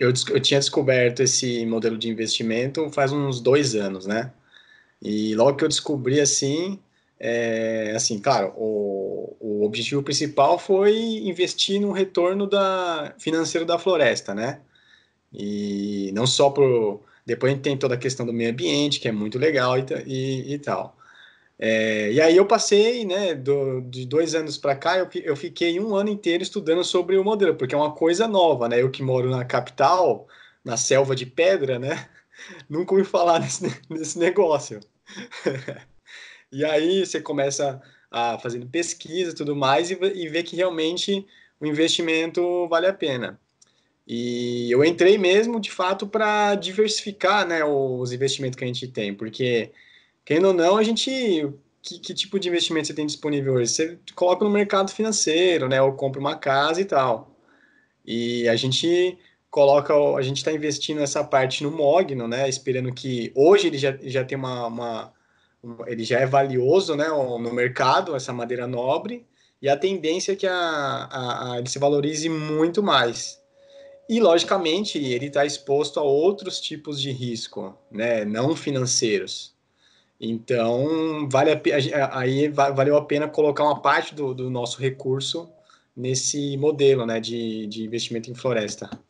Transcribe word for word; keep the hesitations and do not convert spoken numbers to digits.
eu, eu tinha descoberto esse modelo de investimento faz uns dois anos, né? E logo que eu descobri, assim, é, assim, claro, o, o objetivo principal foi investir no retorno da, financeiro da floresta, né? E não só pro... Depois a gente tem toda a questão do meio ambiente, que é muito legal e, e, e tal. É, e aí eu passei, né, do, de dois anos para cá, eu, eu fiquei um ano inteiro estudando sobre o modelo, porque é uma coisa nova, né? Eu que moro na capital, na selva de pedra, né? Nunca ouvi falar nesse, nesse negócio. E aí você começa a, a fazendo pesquisa e tudo mais e, e vê que realmente o investimento vale a pena. E eu entrei mesmo, de fato, para diversificar, né, os investimentos que a gente tem, porque, querendo ou não, a gente... Que, que tipo de investimento você tem disponível hoje? Você coloca no mercado financeiro, né, ou compra uma casa e tal. E a gente coloca... A gente está investindo essa parte no Mogno, né, esperando que... Hoje ele já, já tem uma, uma... Ele já é valioso, né, no mercado, essa madeira nobre, e a tendência é que a, a, a, ele se valorize muito mais. E, logicamente, ele está exposto a outros tipos de risco, né, não financeiros. Então, vale a, aí valeu a pena colocar uma parte do, do nosso recurso nesse modelo, né, de, de investimento em floresta.